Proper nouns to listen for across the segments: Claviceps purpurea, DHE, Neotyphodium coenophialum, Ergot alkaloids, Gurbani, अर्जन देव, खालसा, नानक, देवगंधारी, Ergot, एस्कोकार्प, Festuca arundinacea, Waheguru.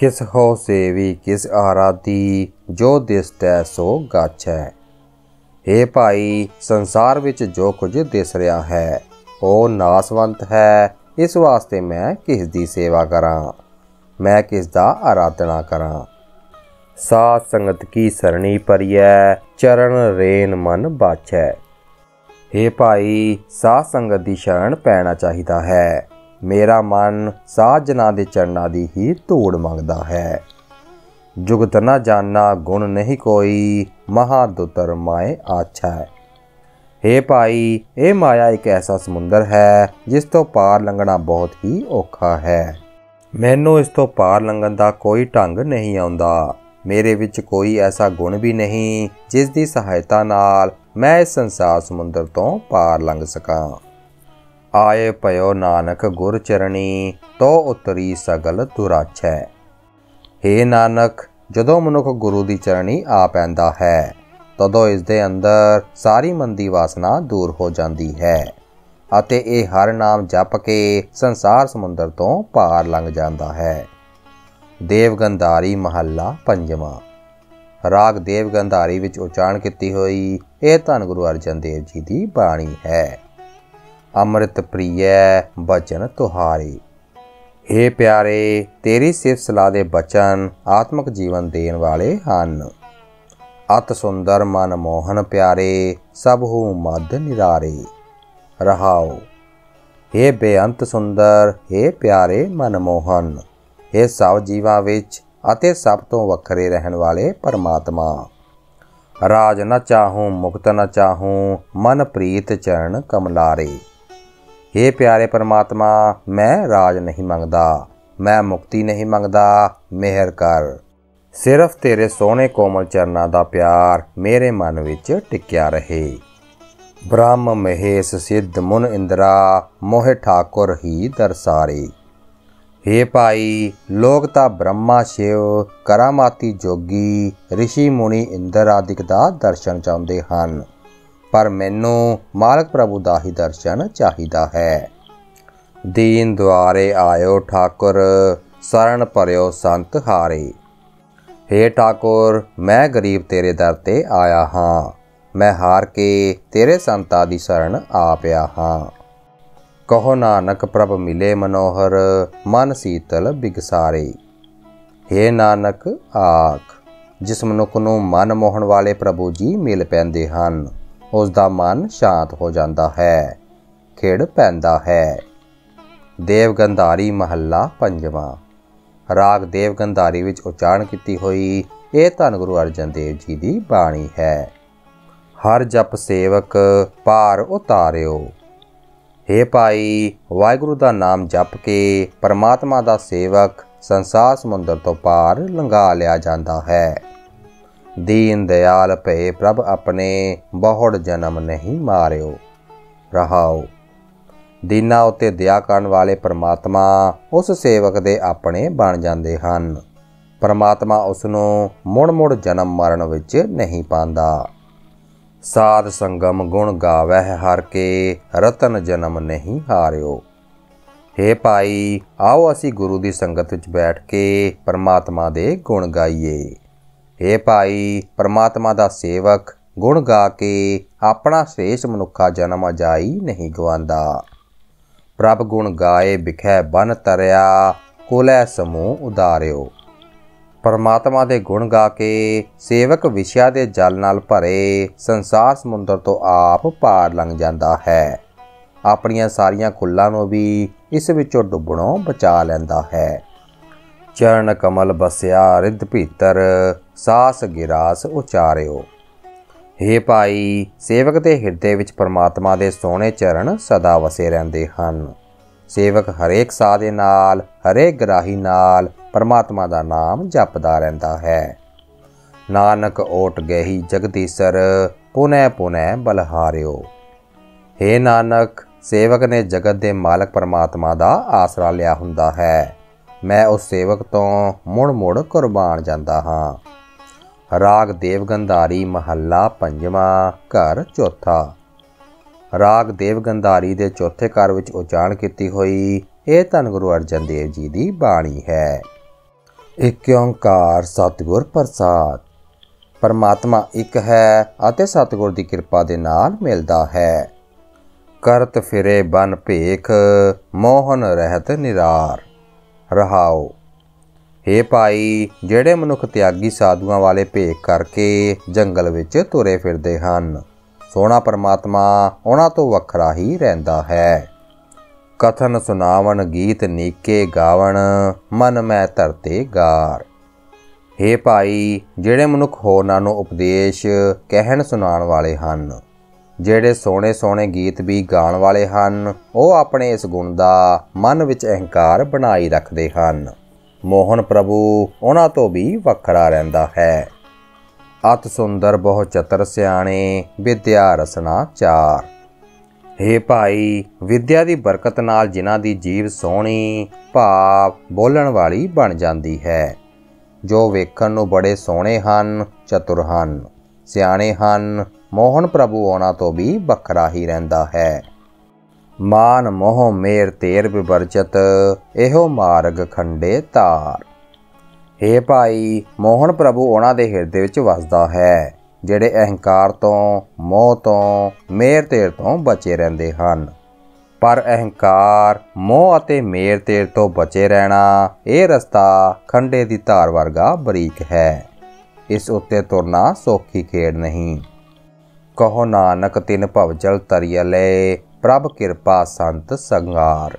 किस हो सेवी किस आराधी, जो दिसतै सो गाछै। हे भाई, संसार विच जो कुछ दिस रहा है वह नासवंत है। इस वास्ते मैं किस दी सेवा करां, मैं किस दा आराधना करां। साध संगत की सरणी परियै, चरण रेन मन बाछै। हे भाई, साध संगत की शरण पैना चाहिदा है। मेरा मन साधना दे चरणा दी ही धूड़ मंगदा है। जुगत ना जाना गुण नहीं कोई, महादुतर माए आछा है। हे भाई, ये माया एक ऐसा समुंदर है जिस तो पार लंघना बहुत ही औखा है। मैनू इस तो पार लंघन का कोई ढंग नहीं आउंदा। मेरे विच कोई ऐसा गुण भी नहीं जिस दी सहायता नाल मैं इस संसार समुंदर तो पार लंघ सकां। आए पयो नानक गुर चरणी, तो उतरी सगल दुराछै। हे नानक, जदों मनुख गुरु दी चरणी आ पैंदा है तदों इस दे अंदर सारी मंदी वासना दूर हो जाती है अते ये हर नाम जप के संसार समुंदर तो पार लंघ जाता है। देवगंधारी महला पंजवां। राग देवगंधारी विच उचारण कीती होई ये धन गुरु अर्जन देव जी की बाणी है। अमृत प्रिय बचन तुहारे। हे प्यारे, तेरी सिर्फ सलाह दे बचन आत्मक जीवन देन वाले हन। अत सुंदर मन मोहन प्यारे, सबहु मद निरारे रहाओ। हे बेअंत सुंदर, हे प्यारे मनमोहन, हे सब जीवां विच अते सब तो वखरे रहन वाले परमात्मा। राज न चाहूँ मुक्त न चाहूँ, मन प्रीत चरण कमलारे। हे प्यारे परमात्मा, मैं राज नहीं मंगदा, मैं मुक्ति नहीं मंगदा, मेहर कर। सिर्फ तेरे सोहने कोमल चरणा दा प्यार मेरे मन विच टिक्या रहे। ब्रह्म महेश सिद्ध मुन इंदिरा, मोहे ठाकुर ही दरसारे। हे भाई, लोग तां ब्रह्मा शिव करामाती जोगी ऋषि मुनि इंद्र आदिक दा दर्शन चाहुंदे हन, पर मैनू मालक प्रभु का ही दर्शन चाहिदा है। दीन द्वारे आयो ठाकुर, शरण परयो संत हारे। हे ठाकुर, मैं गरीब तेरे दर ते आया हाँ, मैं हार के तेरे संता दी शरण आ पिया हाँ। कहो नानक प्रभ मिले मनोहर, मन शीतल बिगसारे। हे नानक आख, जिस मनुख नूं मन मोहन वाले प्रभु जी मिल पैंदे हन उसका मन शांत हो जाता है, खिड़ पैंदा है। देवगंधारी महला पंजवा। राग देवगंधारी विच उचारण कीती होई ये धन गुरु अर्जन देव जी की बाणी है। हर जप सेवक पार उतारियो। हे भाई, वाहगुरु का नाम जप के परमात्मा का सेवक संसार समुंदर तो पार लंघा लिया जाता है। दीन दयाल भये प्रभ अपने, बहुड़ जन्म नहीं मारियो रहाओ। दीना उत्ते दया करन वाले परमात्मा उस सेवक दे अपने बन जाते हैं। परमात्मा उसनों मुड़ मुड़ जन्म मरण विच नहीं पांदा। साध संगम गुण गावह हर के, रतन जन्म नहीं हारियो। हे भाई, आओ असी गुरु की संगत विच बैठ के परमात्मा दे गुण गाइए। हे भाई, परमात्मा का सेवक गुण गा के अपना श्रेष्ठ मनुखा जन्म अजाई नहीं गवांदा। प्रभ गुण गाए बिखै बन तरिया, कोलै समूह उदारियो। परमात्मा के गुण गा के सेवक विशया के जल नाल भरे संसार समुंदर तो आप पार लंघ जाता है। अपनियां सारियां कुल्लां नूं भी इस विचों डुबणों बचा लैंदा है। चरण कमल बसया रिद्ध भीतर, सास गिरास उचारियो। हे भाई, सेवक के हिरदे विच परमात्मा के सोहने चरण सदा वसे रहंदे हन। सेवक हरेक साह दे नाल, हरेक ग्राही नाल परमात्मा का नाम जपदा रहंदा है। नानक ओट गही जगदीसर, पुनै पुनै बलहारियो। हे नानक, सेवक ने जगत के मालक परमात्मा का आसरा लिया हुंदा है। मैं उस सेवक तो मुड़ मुड़ कुर्बान जाता हाँ। राग देवगंधारी महला पंजवा, घर चौथा। राग देवगंधारी के चौथे घर विच उचारण कीती होई ये धन गुरु अर्जन देव जी की बाणी है। एक ओंकार सतगुर प्रसाद। परमात्मा एक है अते सतगुर की कृपा दे नाल मिलता है। करत फिरे बन भेख मोहन रहत निरार रहाओ। हे भाई जेड़े मनुख त्यागी साधुआं वाले भेख करके जंगल विच तुरे फिरदे हन, सोहना परमात्मा उन्हां तो वखरा ही रहिंदा है। कथन सुनावन गीत नीके गावन मन मैं धरते गार। हे भाई जेड़े मनुख होरनां नूं उपदेश कहण सुनाण वाले हन, जेड़े सोहणे सोहणे गीत भी गाण वाले हन, वह अपने इस गुण दा मन विच अहंकार बनाई रखदे हन। मोहन प्रभु उन्हां तो भी वखरा रहिंदा है। अति सुंदर बहु चतर सियाणे विद्या रसना चार। हे भाई विद्या की बरकत नाल जिन्हां दी जीव सोहणी भाव बोलण वाली बन जाती है, जो वेखण नूं बड़े सोहणे हन, चतुर हन, सियाणे हन, मोहन प्रभु उन्हां तो भी वखरा ही रहिंदा है। मान मोह मेर तेर विवर्जित इहो मार्ग खंडे तार। हे भाई मोहन प्रभु उन्हां दे हिरदे विच वसदा है, ਜਿਹੜੇ ਅਹੰਕਾਰ ਤੋਂ, ਮੋਹ ਤੋਂ, ਮੇਰ ਤੇਰ ਤੋਂ ਬਚੇ ਰਹਿੰਦੇ ਹਨ। ਪਰ ਅਹੰਕਾਰ, ਮੋਹ ਅਤੇ ਮੇਰ ਤੇਰ ਤੋਂ ਬਚੇ ਰਹਿਣਾ ਇਹ ਰਸਤਾ ਖੰਡੇ ਦੀ ਧਾਰ ਵਰਗਾ ਬਰੀਕ ਹੈ। ਇਸ ਉੱਤੇ ਤੁਰਨਾ ਸੌਖੀ ਖੇਡ ਨਹੀਂ। ਕਹੋ ਨਾਨਕ ਤਿਨ ਭਵਜਲ ਤਰੀਅਲੇ ਪ੍ਰਭ ਕਿਰਪਾ ਸੰਤ ਸੰਗਾਰ।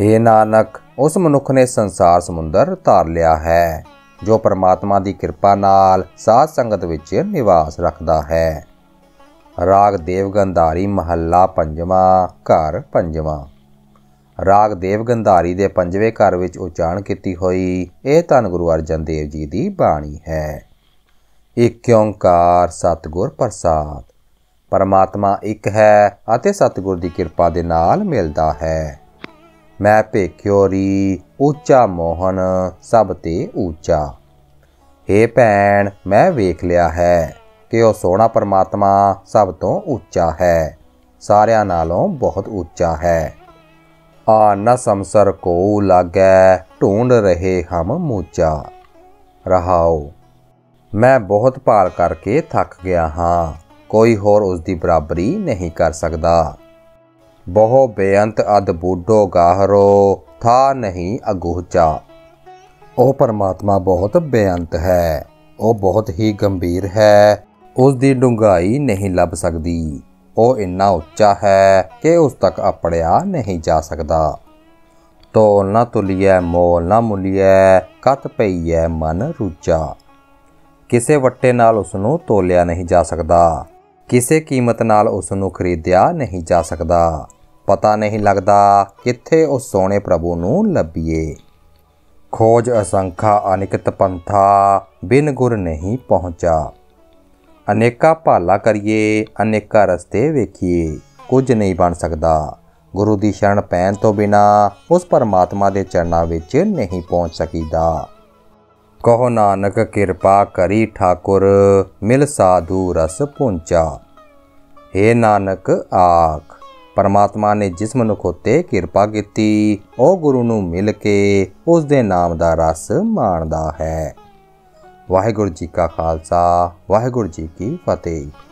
हे नानक उस ਮਨੁੱਖ ਨੇ ਸੰਸਾਰ ਸਮੁੰਦਰ ਤਾਰ ਲਿਆ ਹੈ, जो परमात्मा की कृपा नाल साध संगत विच निवास रखता है। राग देव गंधारी महला पंजवा घर पंजवा। राग देव गंधारी दे पंजवे घर विच उचारण की हुई यह धन गुरु अर्जन देव जी की बाणी है। एक ओंकार सतगुर प्रसाद। परमात्मा एक है अते सतगुर की कृपा दे नाल मिलता है। मैं भेख्यो री ऊँचा मोहन सब ते ऊँचा। हे भैन मैं वेख लिया है कि वह सोहना परमात्मा सब तो ऊँचा है, सारियां नालों बहुत ऊँचा है। आ न समसर को लागै ढूंढ रहे हम मूचा रहाओ। मैं बहुत भाल करके थक गया हाँ, कोई होर उसकी बराबरी नहीं कर सकता। बहु बेअंत अद बूढ़ो गाहरो था नहीं अगूचा। वह परमात्मा बहुत बेअंत है, वह बहुत ही गंभीर है, उसकी डूंघाई नहीं लभ सकती। वह इन्ना उच्चा है कि उस तक अपड़िया नहीं जा सकता। तोल ना तुलिए मोल ना मुलिए कत पई है मन रूचा। किसे वट्टे नाल उसनूं तोलिया नहीं जा सकता, किसे कीमत नाल उसनूं खरीदिया नहीं जा सकता। पता नहीं लगता कित्थे उस सोहणे प्रभु नूं लभीए। खोज असंखा अनिकत पंथा बिन गुर नहीं पहुँचा। अनेका भाला करिए अनेका रस्ते वेखिए कुछ नहीं बन सकता। गुरु की शरण पैन तो बिना उस परमात्मा के चरणों विच नहीं पहुँच सकीदा। कहो नानक कृपा करी ठाकुर मिल साधु रस पुंचा। हे नानक आख। परमात्मा ने जिस मनुख उत्ते किरपा की वह गुरु नूं मिल के उस दे नाम दा रस माणदा है। वाहिगुरु जी का खालसा वाहिगुरु जी की फतेह।